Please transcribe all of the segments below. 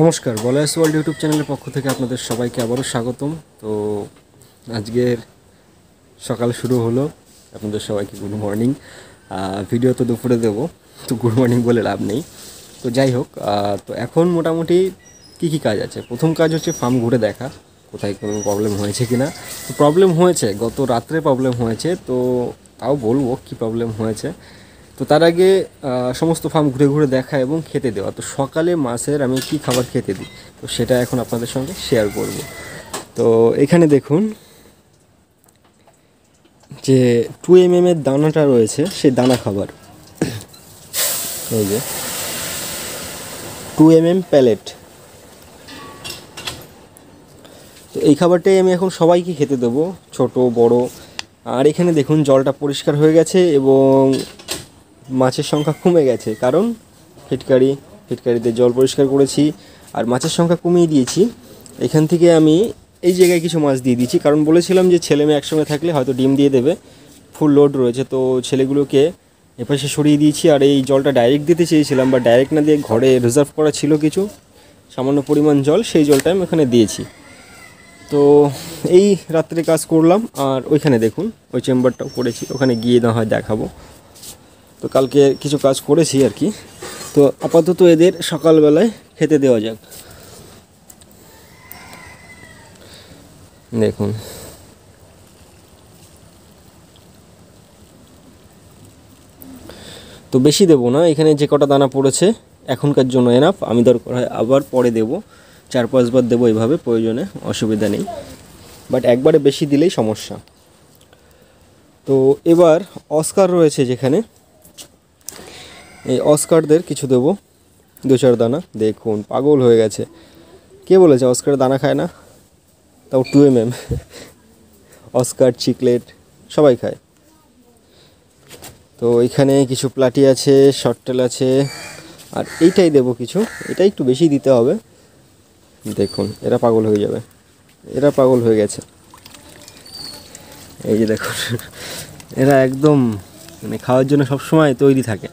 নমস্কার, বলাস world YouTube চ্যানেলের পক্ষ থেকে আপনাদের সবাইকে আবারও স্বাগতম। তো আজকের সকাল শুরু হলো, আপনাদের সবাইকে গুড মর্নিং। ভিডিও তো দুপুরে দেবো, তো গুড মর্নিং বলে লাভ নেই। তো যাই হোক, তো এখন মোটামুটি কী কী কাজ আছে, প্রথম কাজ হচ্ছে ফার্ম ঘুরে দেখা কোথায় কোনো প্রবলেম হয়েছে কি না। তো প্রবলেম হয়েছে, গত রাত্রে প্রবলেম হয়েছে, তো তাও বলবো কি প্রবলেম হয়েছে। তো তার আগে সমস্ত ফার্ম ঘুরে ঘুরে দেখা এবং খেতে দেওয়া। তো সকালে মাছের আমি কি খাবার খেতে দিই, তো সেটা এখন আপনাদের সঙ্গে শেয়ার করব। তো এখানে দেখুন যে 2mm এর দানাটা রয়েছে, সেই দানা খাবার, এই যে 2mm প্যালেট। তো এই খাবারটাই আমি এখন সবাইকে খেতে দেবো, ছোট বড়। আর এখানে দেখুন জলটা পরিষ্কার হয়ে গেছে এবং মাছের সংখ্যা কমে গেছে, কারণ ফিটকারিতে জল পরিষ্কার করেছি আর মাছের সংখ্যা কমিয়ে দিয়েছি। এখান থেকে আমি এই জায়গায় কিছু মাছ দিয়ে দিয়েছি, কারণ বলেছিলাম যে ছেলে মেয়ে একসঙ্গে থাকলে হয়তো ডিম দিয়ে দেবে। ফুল লোড রয়েছে, তো ছেলেগুলোকে এপাশে সরিয়ে দিয়েছি। আর এই জলটা ডাইরেক্ট দিতে চেয়েছিলাম, বা ডাইরেক্ট না দিয়ে ঘরে রিজার্ভ করা ছিল কিছু সামান্য পরিমাণ জল, সেই জলটা আমি ওখানে দিয়েছি। তো এই রাত্রে কাজ করলাম। আর ওইখানে দেখুন ওই চেম্বারটাও করেছি, ওখানে গিয়ে না হয় দেখাবো। তো কালকে কিছু কাজ করেছি আর কি। তো আপাতত এদের সকালবেলায় খেতে দেওয়া যাক। দেখুন তো বেশি দেবো না, এখানে যে কটা দানা পড়েছে এখনকার জন্য এনাফ। আমি দরকার হয় আবার পরে দেবো, 4-5 বার দেবো এইভাবে, প্রয়োজনে অসুবিধা নেই, বাট একবারে বেশি দিলেই সমস্যা। তো এবার অস্কার রয়েছে, যেখানে এই অস্কারদের কিছু দেবো, 2-4 দানা। দেখুন পাগল হয়ে গেছে, কে বলেছে অস্কার দানা খায় না? তাও 2mm। অস্কার, চিকলেট সবাই খায়। তো এখানে কিছু প্লাটি আছে, শর্টটেল আছে, আর এইটাই দেবো কিছু, এটা একটু বেশি দিতে হবে। দেখুন এরা পাগল হয়ে যাবে, এরা পাগল হয়ে গেছে। এই যে দেখুন এরা একদম মানে খাওয়ার জন্য সবসময় তৈরি থাকে।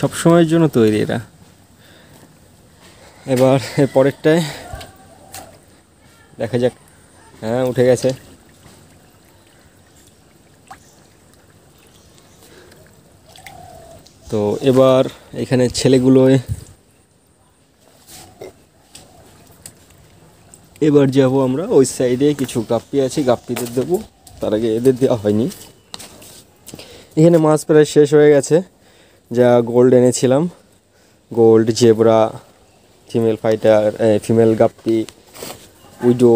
সব সময়ের জন্য তৈরি এরা। এবার এর পরেরটায় দেখা যাক। হ্যাঁ, উঠে গেছে। তো এবার এখানে ছেলেগুলোয় এবার যাবো আমরা ওই সাইডে, কিছু গাপ্পি আছে, গাপ্পিদের দেবো। তার আগে এদের দেওয়া হয়নি। এখানে মাছ প্রায় শেষ হয়ে গেছে, যা গোল্ড এনেছিলাম। Gold, zebra, female fighter, female guppy, widow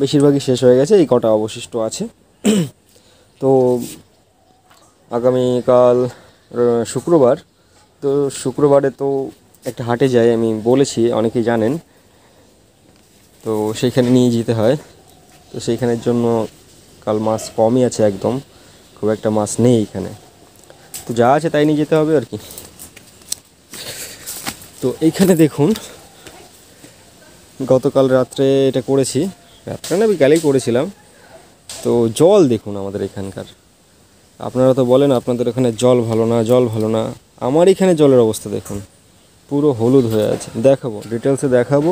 বেশিরভাগই শেষ হয়ে গেছে, এই কটা অবশিষ্ট আছে। তো আগামীকাল শুক্রবার, তো শুক্রবারে তো একটা হাটে যাই, আমি বলেছি, অনেকেই জানেন। তো সেইখানে নিয়ে যেতে হয়, তো সেইখানের জন্য কাল মাছ কমই আছে, একদম খুব একটা মাছ নেই এখানে। তো যা আছে তাই নিয়ে যেতে হবে আর কি। তো এইখানে দেখুন গতকাল রাত্রে এটা করেছি, রাত্রে না বিকালেই করেছিলাম। তো জল দেখুন আমাদের এখানকার, আপনারা তো বলেন আপনাদের ওখানে জল ভালো না, জল ভালো না। আমার এখানে জলের অবস্থা দেখুন পুরো হলুদ হয়ে আছে, দেখাবো, ডিটেলসে দেখাবো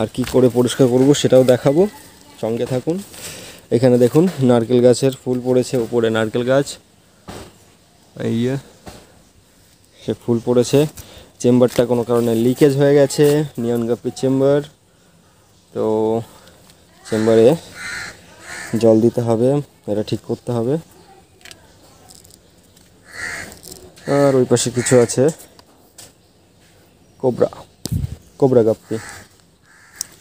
আর কি করে পরিষ্কার করব সেটাও দেখাবো, সঙ্গে থাকুন। এখানে দেখুন নারকেল গাছের ফুল পড়েছে, উপরে নারকেল গাছ, এই সে ফুল পড়েছে। চেম্বারটা কোনো কারণে লিকেজ হয়ে গেছে, নিয়ন গাপ্পির চেম্বার। তো চেম্বারে জল দিতে হবে, এটা ঠিক করতে হবে। আর ওই পাশে কিছু আছে কোবরা গাপ্পি।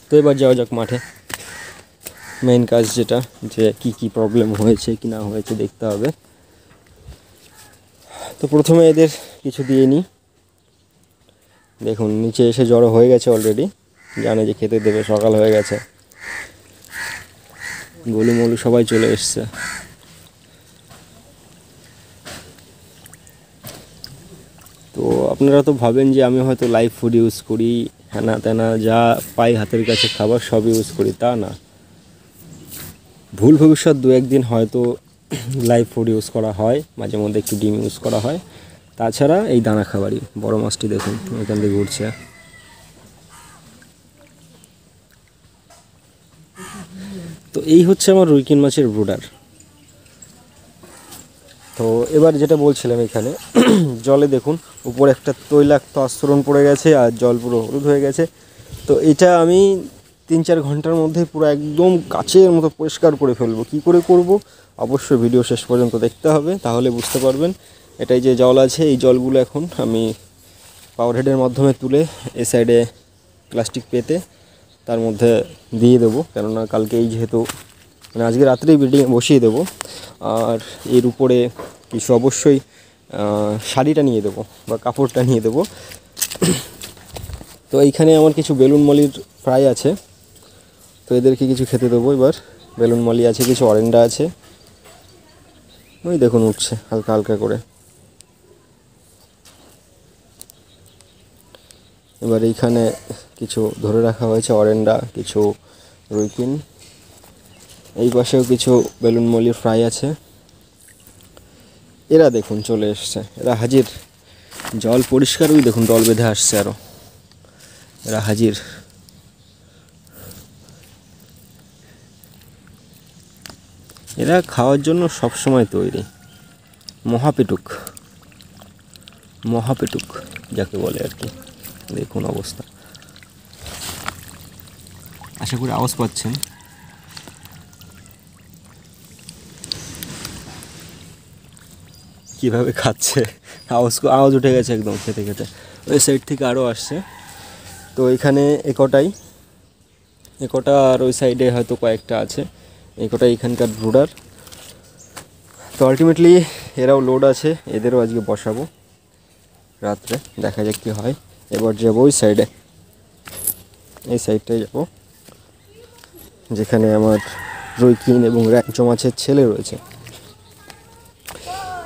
তো এবার যাওয়া যাক মাঠে, মেইন কাজ যেটা, যে কি কি প্রবলেম হয়েছে কি না হয়েছে দেখতে হবে। তো প্রথমে এদের কিছু দিয়ে নিই। দেখুন নিচে এসে জড়ো হয়ে গেছে অলরেডি, জানে যে খেতে দেবে, সকাল হয়ে গেছে। গলুমলু সবাই চলে এসছে। তো আপনারা তো ভাবেন যে আমি হয়তো লাইভ ফুড ইউজ করি, হ্যানা তেনা যা পাই হাতের কাছে খাবার সব ইউজ করি, তা না। ভুল ভবিষ্যৎ 2-1 দিন হয়তো লাইভ ফুড ইউজ করা হয়, মাঝে মধ্যে একটু ডিম ইউজ করা হয়, তাছাড়া এই দানা খাবারই। বড় মাছটি দেখুন এখান থেকে ঘুরছে। তো এই হচ্ছে আমার রুইকিন মাছের ব্রুডার। তো এবার যেটা বলছিলাম, এখানে জলে দেখুন উপরে একটা তৈলাক্ত আস্তরণ পড়ে গেছে আর জল পুরো হলুদ হয়ে গেছে। তো এটা আমি ৩-৪ ঘন্টার মধ্যে পুরো একদম কাচের মতো পরিষ্কার করে ফেলবো। কি করে করব অবশ্যই ভিডিও শেষ পর্যন্ত দেখতে হবে, তাহলে বুঝতে পারবেন। এটাই যে জল আছে, এই জলগুলো এখন আমি পাওয়ার হেডের মাধ্যমে তুলে এ সাইডে প্লাস্টিক পেতে তার মধ্যে দিয়ে দেবো, কেননা কালকেই যেহেতু মানে আজকে রাত্রেই বিল্ডিংয়ে বসিয়ে দেবো। আর এর উপরে কিছু অবশ্যই শাড়িটা নিয়ে দেবো বা কাপড়টা নিয়ে দেবো। তো এইখানে আমার কিছু বেলুন মলির ফ্রাই আছে, তো এদেরকে কিছু খেতে দেবো। এবার বেলুন মলি আছে, কিছু অরেন্ডা আছে, ওই দেখুন উঠছে হালকা হালকা করে। এবার এইখানে কিছু ধরে রাখা হয়েছে অরেন্ডা, কিছু রুইকিন, এই পাশেও কিছু বেলুন মলির ফ্রাই আছে। এরা দেখুন চলে এসছে, এরা হাজির। জল পরিষ্কার, ওই দেখুন দল বেঁধে আসছে আরও, এরা হাজির। এরা খাওয়ার জন্য সবসময় তৈরি। মহাপেটুক, মহাপেটুক যাকে বলে আর কি। দেখুন অবস্থা, আশা করি আওয়াজ পাচ্ছেন। কীভাবে খাচ্ছে, আওয়াজ উঠে গেছে একদম খেতে খেতে। ওই সাইড থেকে আরও আসছে। তো এখানে একটা আর ওই সাইডে হয়তো কয়েকটা আছে। একটা এখানকার ব্রুডার। তো আলটিমেটলি এরাও লোড আছে, এদেরও আজকে বসাবো রাত্রে, দেখা যাক কী হয়। এবার যাবো ওই সাইডে, এই সাইডটাই যাবো যেখানে আমার রুইকিন এবং র্যাঞ্চো মাছের ছেলে রয়েছে।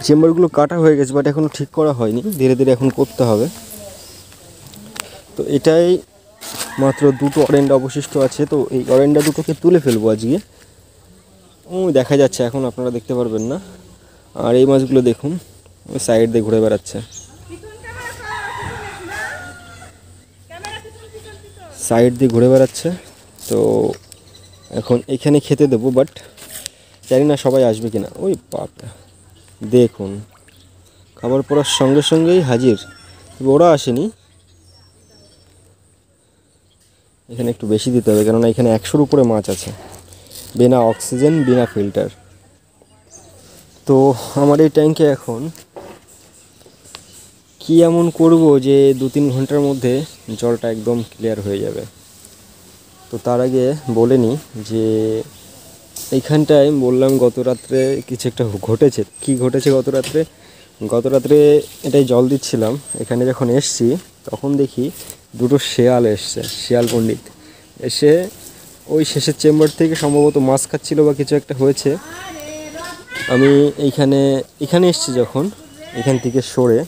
চেম্বারগুলো কাটা হয়ে গেছে, বাট এখনও ঠিক করা হয়নি, ধীরে ধীরে এখন করতে হবে। তো এটাই মাত্র দুটো অরেন্ডা অবশিষ্ট আছে, তো এই অরেন্ডা দুটোকে তুলে ফেলবো আজকে। ও দেখা যাচ্ছে, এখন আপনারা দেখতে পারবেন না। আর এই মাছগুলো দেখুন ওই সাইড দিয়ে ঘুরে বেড়াচ্ছে, সাইড দিয়ে ঘুরে বেড়াচ্ছে। তো এখন এখানে খেতে দেবো, বাট জানি না সবাই আসবে কিনা। ওই বাপটা দেখুন, খাবার পড়ার সঙ্গে সঙ্গেই হাজির। ওরা আসেনি, এখানে একটু বেশি দিতে হবে, কেননা এখানে 100-র উপরে মাছ আছে, বিনা অক্সিজেন, বিনা ফিল্টার। তো আমার এই ট্যাঙ্কে এখন কি এমন করব যে 2-3 ঘন্টার মধ্যে জলটা একদম ক্লিয়ার হয়ে যাবে। তো তার আগে বলে নিই যে এইখানটায় বললাম গত রাত্রে কিছু একটা ঘটেছে। কি ঘটেছে গত রাত্রে? এটাই জল দিচ্ছিলাম, এখানে যখন এসছি তখন দেখি দুটো শেয়াল এসছে, শেয়াল পণ্ডিত এসে ওই শেষের চেম্বার থেকে সম্ভবত মাছ খাচ্ছিল বা কিছু একটা হয়েছে। আমি এখানে এসছি যখন, এখান থেকে সরে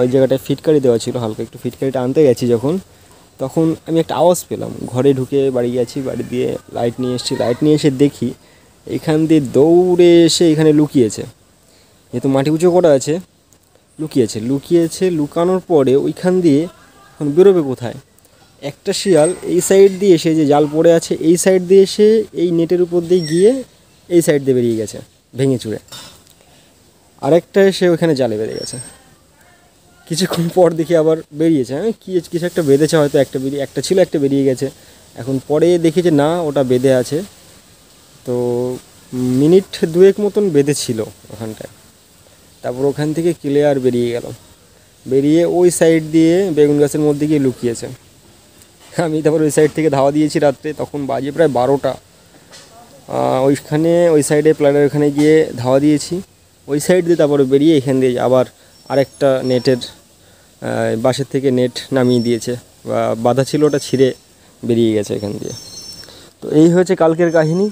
ওই জায়গাটায় ফিটকারি দেওয়া ছিল হালকা, একটু ফিটকারিটা আনতে গেছি যখন, আমি একটা আওয়াজ পেলাম। ঘরে ঢুকে বাড়ি গেছি, বাড়ি দিয়ে লাইট নিয়ে এসেছি, দেখি এখান দিয়ে দৌড়ে এসে এখানে লুকিয়েছে, যেহেতু মাটি উঁচু করা আছে। লুকানোর পরে ওইখান দিয়ে এখন বেরোবে কোথায়? একটা শিয়াল এই সাইড দিয়ে এসে, যে জাল পড়ে আছে এই সাইড দিয়ে এসে এই নেটের উপর দিয়ে গিয়ে এই সাইড দিয়ে বেরিয়ে গেছে ভেঙে চুড়ে। আরেকটা এসে ওইখানে জালে বেঁধে গেছে, কিছুক্ষণ পর দেখি আবার বেরিয়েছে। হ্যাঁ, কিছু একটা বেঁধেছে হয়তো, একটা ছিল, একটা বেরিয়ে গেছে। এখন পরে দেখি যে না, ওটা বেঁধে আছে। তো 1-2 মিনিট মতন বেঁধেছিল ওখানটায়, তারপর ওখান থেকে ক্লিয়ার বেরিয়ে গেলাম, বেরিয়ে ওই সাইড দিয়ে বেগুন গাছের মধ্যে গিয়ে লুকিয়েছে। আমি তারপর ওই সাইড থেকে ধাওয়া দিয়েছি রাত্রে, তখন বাজে প্রায় 12টা। ওইখানে ওই সাইডে প্লাডার ওখানে গিয়ে ধাওয়া দিয়েছি, ওই সাইড দিয়ে তারপরে বেরিয়ে এখান দিয়ে আবার আরেকটা নেটের বাঁশের থেকে নেট নামিয়ে দিয়েছে, বা বাধা ছিল ওটা ছিঁড়ে বেরিয়ে গেছে এখান দিয়ে। তো এই হয়েছে কালকের কাহিনী।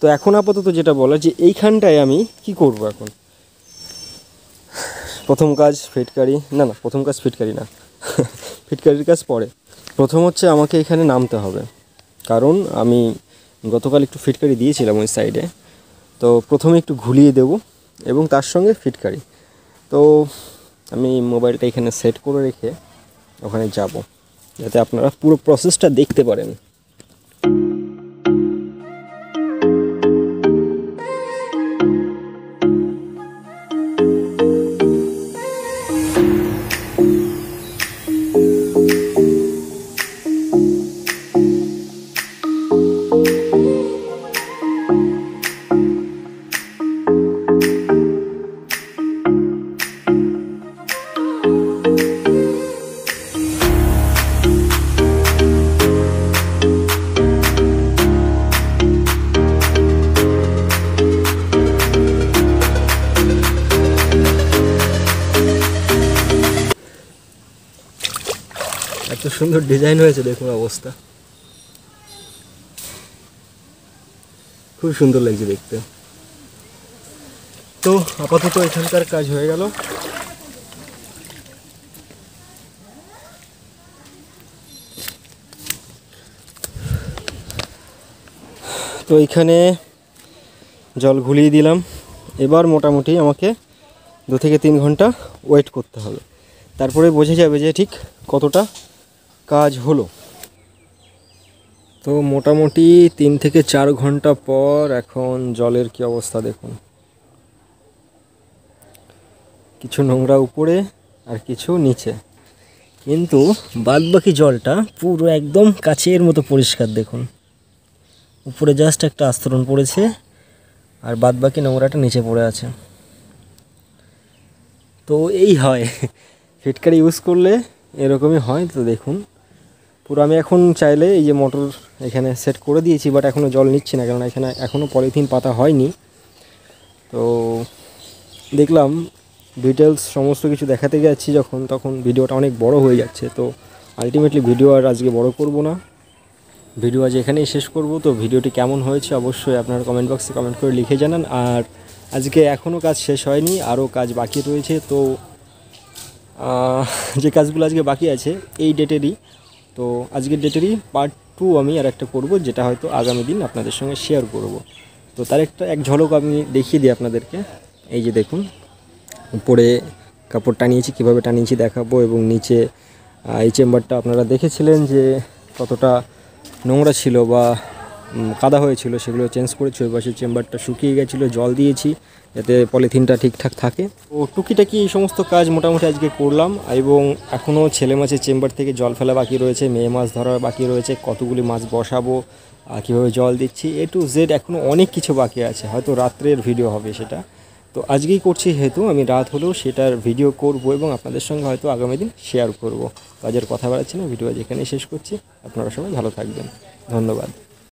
তো এখন আপাতত যেটা বলা, যে এইখানটায় আমি কি করব এখন? প্রথম কাজ ফিটকারি, না প্রথম কাজ ফিটকারি না, ফিটকারির কাজ পরে। প্রথম হচ্ছে আমাকে এখানে নামতে হবে, কারণ আমি গতকাল একটু ফিটকারি দিয়েছিলাম ওই সাইডে। তো প্রথমে একটু ঘুলিয়ে দেব এবং তার সঙ্গে ফিটকারি, তো আমি মোবাইলটা এখানে সেট করে রেখে ওখানে যাব যাতে আপনারা পুরো প্রসেসটা দেখতে পারেন। এত সুন্দর ডিজাইন হয়েছে, দেখুন অবস্থা, খুব সুন্দর লাগছে দেখতে। তো আপাতত এখানকার কাজ হয়ে গেল। তো এখানে জল ঘুলিয়ে দিলাম। এবার মোটামুটি আমাকে 2 থেকে 3 ঘন্টা ওয়েট করতে হবে, তারপরে বোঝা যাবে যে ঠিক কতটা কাজ হলো। তো মোটামুটি 3 থেকে 4 ঘন্টা পর এখন জলের কি অবস্থা দেখুন, কিছু নোংরা উপরে আর কিছু নিচে, কিন্তু বাদবাকি জলটা পুরো একদম কাচের মতো পরিষ্কার। দেখুন উপরে জাস্ট একটা আস্তরণ পড়েছে আর বাদবাকি নোংরাটা নিচে পড়ে আছে। তো এই হয় ফিটকারি ইউজ করলে এরকমই হয়। তো দেখুন পুরো আমি এখন চাইলে এই যে মোটর এখানে সেট করে দিয়েছি, বাট এখনও জল নিচ্ছে না, কারণ এখানে এখনও পলিথিন পাতা হয়নি। তো দেখলাম ডিটেলস সমস্ত কিছু দেখাতে যাচ্ছি যখন, তখন ভিডিওটা অনেক বড় হয়ে যাচ্ছে। তো আলটিমেটলি ভিডিও আর আজকে বড় করব না, ভিডিও আজ এখানেই শেষ করব। তো ভিডিওটি কেমন হয়েছে অবশ্যই আপনারা কমেন্ট বক্সে কমেন্ট করে লিখে জানান। আর আজকে এখনও কাজ শেষ হয়নি, আরও কাজ বাকি রয়েছে। তো যে কাজগুলো আজকে বাকি আছে এই ডেটেরই, তো আজকের ডেটেরই পার্ট 2 আমি আর একটা করবো, যেটা হয়তো আগামী দিন আপনাদের সঙ্গে শেয়ার করব। তো তার একটা এক ঝলক আমি দেখিয়ে দিই আপনাদেরকে। এই যে দেখুন উপরে কাপড় টানিয়েছি, কীভাবে টানিয়েছি দেখাবো, এবং নিচে এই চেম্বারটা আপনারা দেখেছিলেন যে কতটা নোংরা ছিল বা কাদা হয়েছিল, সেগুলো চেঞ্জ করেছি। ওই পাশের চেম্বারটা শুকিয়ে গেছিলো, জল দিয়েছি যাতে পলিথিনটা ঠিকঠাক থাকে। তো টুকিটাকি এই সমস্ত কাজ মোটামুটি আজকে করলাম। এবং এখনও ছেলে মাছের চেম্বার থেকে জল ফেলা বাকি রয়েছে, মেয়ে মাছ ধরা বাকি রয়েছে, কতগুলি মাছ বসাবো, কীভাবে জল দিচ্ছি, A to Z এখনও অনেক কিছু বাকি আছে। হয়তো রাত্রের ভিডিও হবে সেটা। তো আজকেই করছি যেহেতু আমি রাত হলেও সেটার ভিডিও করব এবং আপনাদের সঙ্গে হয়তো আগামী দিন শেয়ার করব। কাজের কথা বাড়াচ্ছি না, ভিডিও যেখানে শেষ করছি। আপনারা সবাই ভালো থাকবেন, ধন্যবাদ।